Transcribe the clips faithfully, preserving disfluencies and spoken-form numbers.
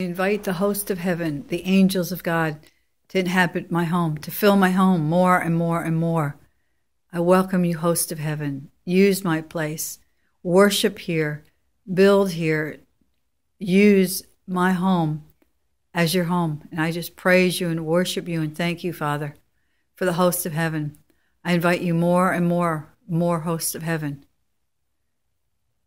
Invite the host of heaven, the angels of God, to inhabit my home, to fill my home more and more and more. I welcome you, host of heaven. Use my place. Worship here. Build here. Use my home as your home. And I just praise you and worship you and thank you, Father, for the host of heaven. I invite you more and more, more hosts of heaven.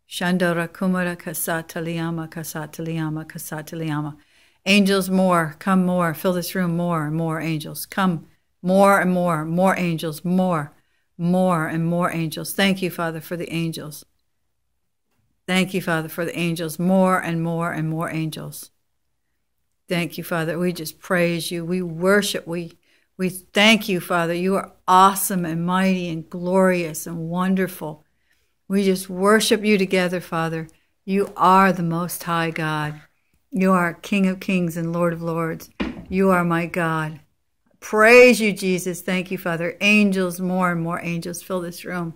Shandara kumariyaliyama, Kasataliyama, Kasataliyama, Kasataliyama. Angels, more, come more, fill this room more and more angels. Come more and more, more angels, more, more and more angels. Thank you, Father, for the angels. Thank you, Father, for the angels, more and more and more angels. Thank you, Father. We just praise you. We worship. We, we thank you, Father. You are awesome and mighty and glorious and wonderful. We just worship you together, Father. You are the Most High God. You are King of Kings and Lord of Lords. You are my God. Praise you, Jesus. Thank you, Father. Angels, more and more angels, fill this room.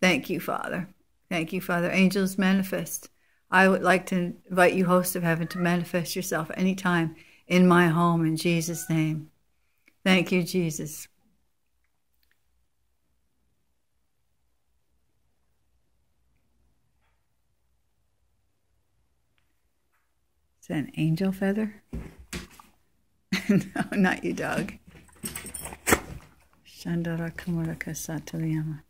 Thank you, Father. Thank you, Father. Angels, manifest. I would like to invite you, hosts of heaven, to manifest yourself anytime in my home, in Jesus' name. Thank you, Jesus. Is that an angel feather? No, not you, dog. Shandara kumariyaliyama Kasataliyama.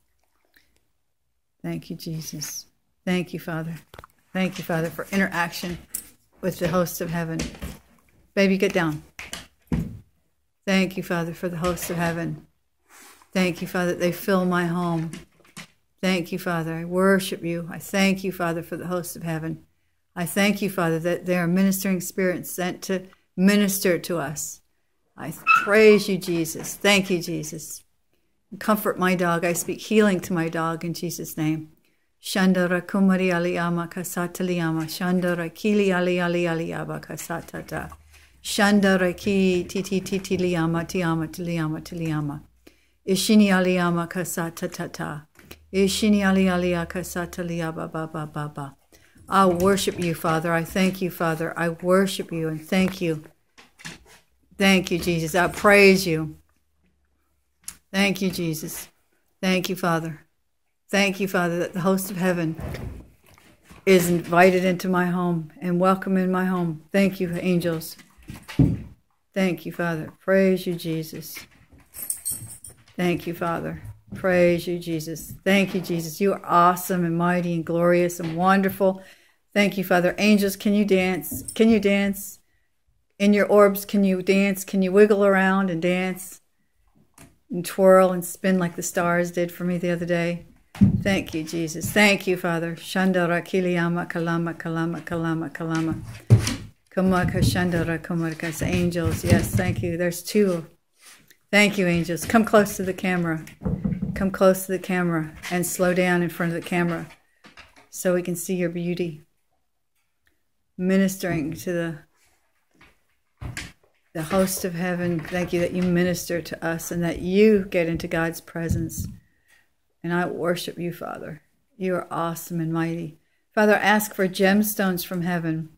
Thank you, Jesus. Thank you, Father. Thank you, Father, for interaction with the hosts of heaven. Baby, get down. Thank you, Father, for the hosts of heaven. Thank you, Father, that they fill my home. Thank you, Father. I worship you. I thank you, Father, for the hosts of heaven. I thank you, Father, that they are ministering spirits sent to minister to us. I praise you, Jesus. Thank you, Jesus. Comfort my dog. I speak healing to my dog in Jesus' name. Shandara kumariyaliyama Kasataliyama. Shandara kiliyaliyaliyama Kasatata. Shandara ki tititiliyama tiyama tiliyama tiliyama. Ishiniyaliyama Kasatatata. Ishiniyaliyaliyama Kasataliyaba baba baba. I worship you, Father. I thank you, Father. I worship you and thank you. Thank you, Jesus. I praise you. Thank you, Jesus. Thank you, Father. Thank you, Father, that the host of heaven is invited into my home and welcome in my home. Thank you, angels. Thank you, Father. Praise you, Jesus. Thank you, Father. Praise you, Jesus. Thank you, Jesus. You are awesome and mighty and glorious and wonderful. Thank you, Father. Angels, can you dance? Can you dance? In your orbs, can you dance? Can you wiggle around and dance and twirl and spin like the stars did for me the other day? Thank you, Jesus. Thank you, Father. Shandara Kiliyama, Kalama, Kalama, Kalama, Kalama. Kamaka, Shandara Kumarikas. Angels, yes, thank you. There's two. Thank you, angels. Come close to the camera. Come close to the camera and slow down in front of the camera so we can see your beauty. Ministering to the, the host of heaven. Thank you that you minister to us and that you get into God's presence. And I worship you, Father. You are awesome and mighty. Father, I ask for gemstones from heaven.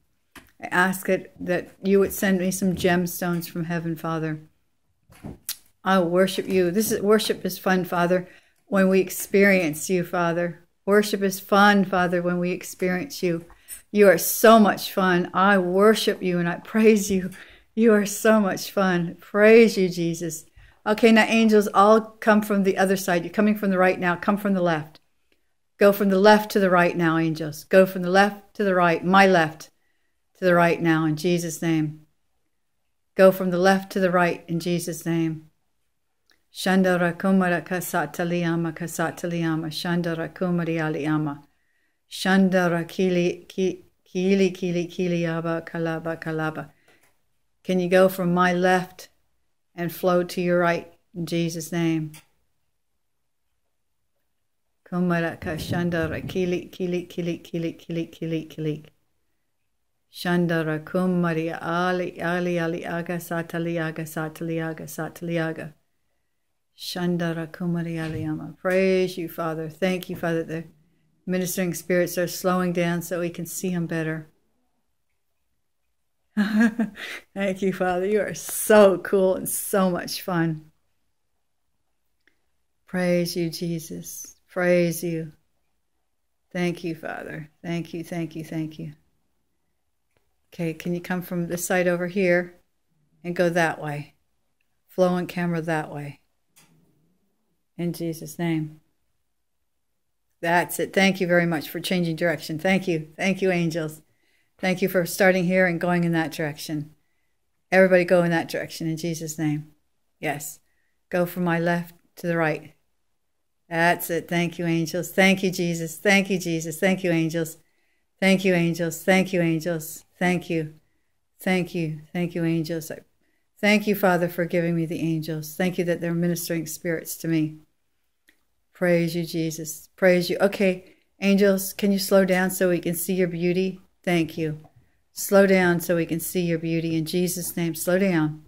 I ask it, that you would send me some gemstones from heaven, Father. I worship you. This is worship is fun, Father, when we experience you, Father. Worship is fun, Father, when we experience you. You are so much fun. I worship you and I praise you. You are so much fun. Praise you, Jesus. Okay, now angels, all come from the other side. You're coming from the right now. Come from the left. Go from the left to the right now, angels. Go from the left to the right. My left to the right now in Jesus' name. Go from the left to the right in Jesus' name. Shandara kumara kasataliyama kasataliyama Shandara kumariyaliyama Shandara kili ki kili kili kiliyaba kalaba kalaba. Can you go from my left and flow to your right in Jesus' name? Kumara kashandara kili kili kili kili kili kili kili Shandara kumariyaliyaliyaga sataliyaga sataliyaga sataliyaga Shandara kumariyaliyama. Praise you, Father. Thank you, Father, that the ministering spirits are slowing down so we can see him better. Thank you, Father. You are so cool and so much fun. Praise you, Jesus. Praise you. Thank you, Father. Thank you, thank you, thank you. Okay, can you come from this side over here and go that way? Flow on camera that way. In Jesus' name. That's it. Thank you very much for changing direction. Thank you. Thank you, angels. Thank you for starting here and going in that direction. Everybody go in that direction in Jesus' name. Yes. Go from my left to the right. That's it. Thank you, angels. Thank you, Jesus. Thank you, Jesus. Thank you, angels. Thank you, angels. Thank you, angels. Thank you. Thank you. Thank you, angels. Thank you, Father, for giving me the angels. Thank you that they're ministering spirits to me. Praise you, Jesus. Praise you. Okay, angels, can you slow down so we can see your beauty? Thank you. Slow down so we can see your beauty. In Jesus' name, slow down.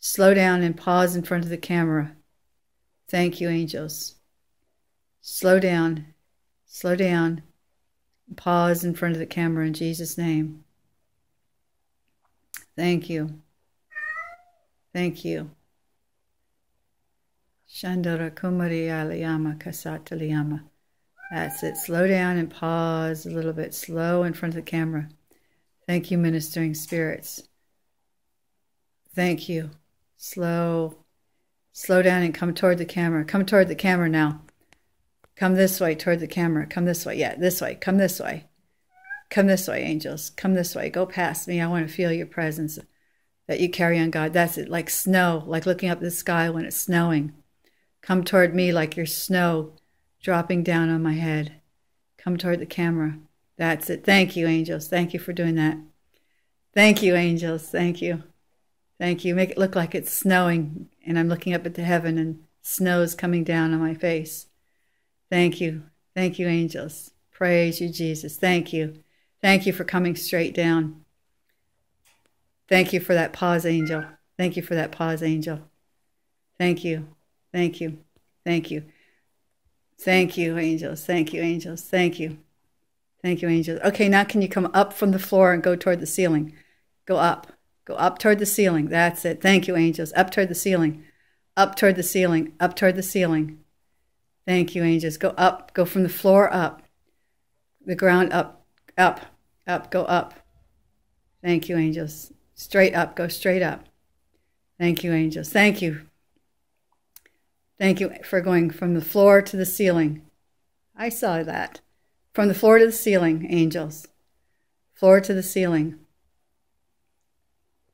Slow down and pause in front of the camera. Thank you, angels. Slow down. Slow down. Pause in front of the camera in Jesus' name. Thank you. Thank you. Shandara kumariyaliyama, Kasataliyama. That's it. Slow down and pause a little bit. Slow in front of the camera. Thank you, ministering spirits. Thank you. Slow. Slow down and come toward the camera. Come toward the camera now. Come this way toward the camera. Come this way. Yeah, this way. Come this way. Come this way, angels. Come this way. Go past me. I want to feel your presence that you carry on, God. That's it. Like snow. Like looking up the sky when it's snowing. Come toward me like your snow dropping down on my head. Come toward the camera. That's it. Thank you, angels. Thank you for doing that. Thank you, angels. Thank you. Thank you. Make it look like it's snowing and I'm looking up at the heaven and snow's coming down on my face. Thank you. Thank you, angels. Praise you, Jesus. Thank you. Thank you for coming straight down. Thank you for that pause, angel. Thank you for that pause, angel. Thank you. Thank you. Thank you. Thank you, angels. Thank you, angels. Thank you. Thank you, angels. Okay, now can you come up from the floor and go toward the ceiling? Go up. Go up toward the ceiling. That's it. Thank you, angels. Up toward the ceiling. Up toward the ceiling. Up toward the ceiling. Thank you, angels. Go up. Go from the floor up. The ground up. Up. Up. Go up. Thank you, angels. Straight up. Go straight up. Thank you, angels. Thank you. Thank you for going from the floor to the ceiling. I saw that. From the floor to the ceiling, angels. Floor to the ceiling.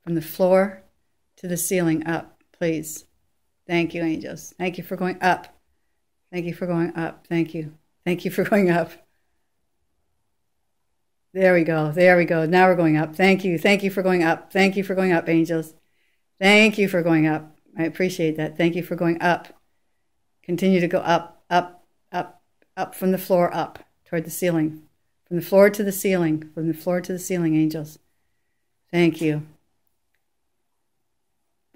From the floor to the ceiling, up, please. Thank you, angels. Thank you for going up. Thank you for going up. Thank you. Thank you for going up. There we go. There we go. Now we're going up. Thank you. Thank you for going up. Thank you for going up, angels. Thank you for going up. I appreciate that. Thank you for going up. Continue to go up, up, up, up from the floor, up toward the ceiling. From the floor to the ceiling, from the floor to the ceiling, angels. Thank you.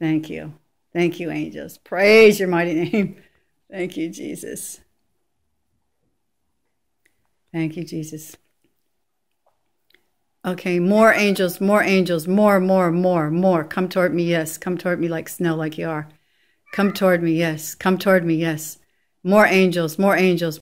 Thank you. Thank you, angels. Praise your mighty name. Thank you, Jesus. Thank you, Jesus. Okay, more angels, more angels, more, more, more, more. Come toward me, yes. Come toward me like snow, like you are. Come toward me, yes. Come toward me, yes. More angels, more angels.